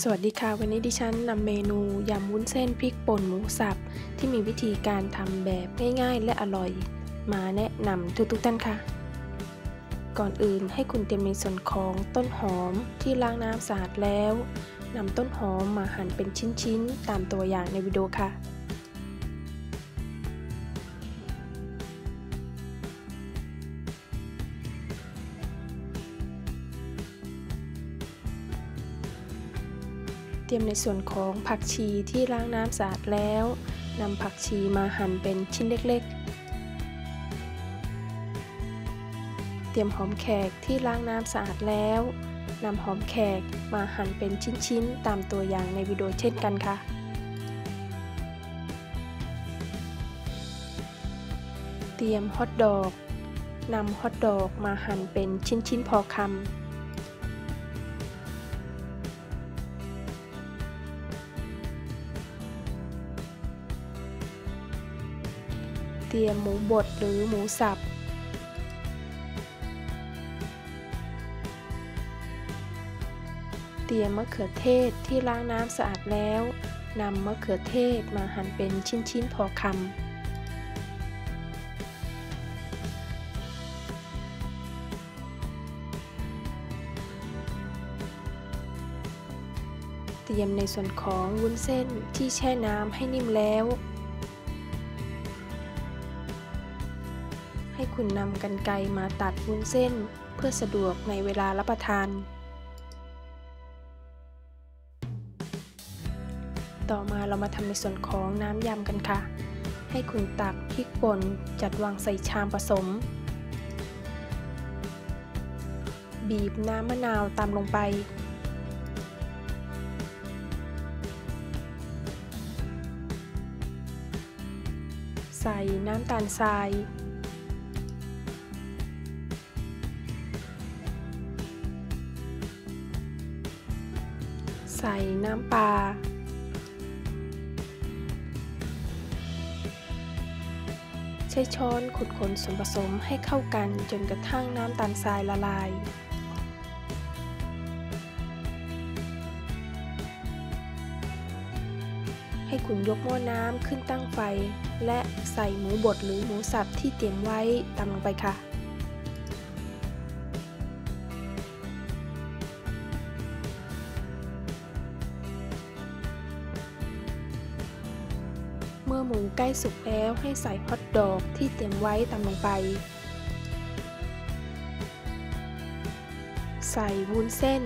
สวัสดีค่ะวันนี้ดิฉันนำเมนูยำวุ้นเส้นพริกป่นหมูสับที่มีวิธีการทำแบบง่ายๆและอร่อยมาแนะนำทุกท่านค่ะก่อนอื่นให้คุณเตรียมในส่วนของต้นหอมที่ล้างน้ำสะอาดแล้วนำต้นหอมมาหั่นเป็นชิ้นๆตามตัวอย่างในวิดีโอค่ะเตรียมในส่วนของผักชีที่ล้างน้ำสะอาดแล้วนำผักชีมาหั่นเป็นชิ้นเล็กๆเตรียมหอมแขกที่ล้างน้ำสะอาดแล้วนำหอมแขกมาหั่นเป็นชิ้นๆตามตัวอย่างในวิดีโอเช่นกันค่ะเตรียมฮอทดอกนำฮอทดอกมาหั่นเป็นชิ้นๆพอคำเตรียมหมูบดหรือหมูสับเตรียมมะเขือเทศที่ล้างน้ำสะอาดแล้วนำมะเขือเทศมาหั่นเป็นชิ้นๆพอคำเตรียมในส่วนของวุ้นเส้นที่แช่น้ำให้นิ่มแล้วให้คุณนำกรรไกรมาตัดวุ้นเส้นเพื่อสะดวกในเวลารับประทานต่อมาเรามาทำในส่วนของน้ำยำกันค่ะให้คุณตักพริกป่นจัดวางใส่ชามผสมบีบน้ำมะนาวตามลงไปใส่น้ำตาลทรายใส่น้ำปลาใช้ช้อนคนส่วนผสมให้เข้ากันจนกระทั่งน้ำตาลทรายละลายให้คุณยกหม้อน้ำขึ้นตั้งไฟและใส่หมูบดหรือหมูสับที่เตรียมไว้ตามลงไปค่ะเมื่อหมูใกล้สุกแล้วให้ใส่ฮอทดอกที่เตรียมไว้ตามลงไปใส่วุ้นเส้น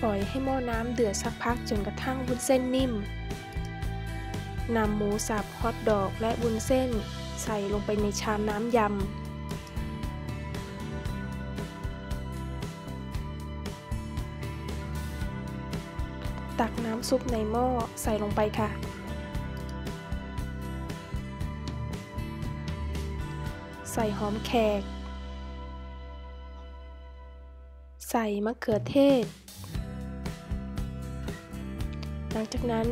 ปล่อยให้หม้อน้ำเดือดสักพักจนกระทั่งวุ้นเส้นนิ่มนำหมูสับฮอทดอกและวุ้นเส้นใส่ลงไปในชามน้ำยำตักน้ำซุปในหม้อใส่ลงไปค่ะใส่หอมแขกใส่มะเขือเทศหลังจากนั้น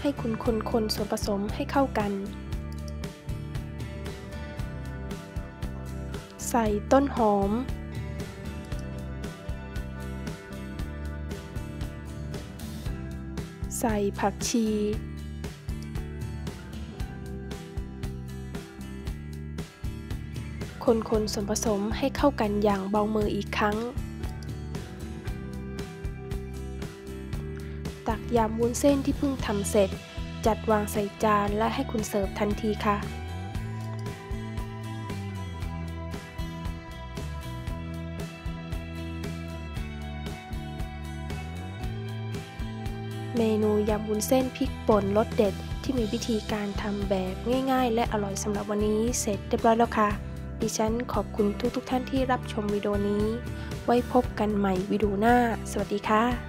ให้คุณคนส่วนผสมให้เข้ากันใส่ต้นหอมใส่ผักชีคนส่วนผสมให้เข้ากันอย่างเบามืออีกครั้งตักยำวุ้นเส้นที่เพิ่งทำเสร็จจัดวางใส่จานและให้คุณเสิร์ฟทันทีค่ะเมนูยำวุ้นเส้นพริกป่นรสเด็ดที่มีวิธีการทำแบบง่ายๆและอร่อยสำหรับวันนี้เสร็จเรียบร้อยแล้วค่ะดิฉันขอบคุณทุกท่านที่รับชมวิดีโอนี้ไว้พบกันใหม่วิดีโอหน้าสวัสดีค่ะ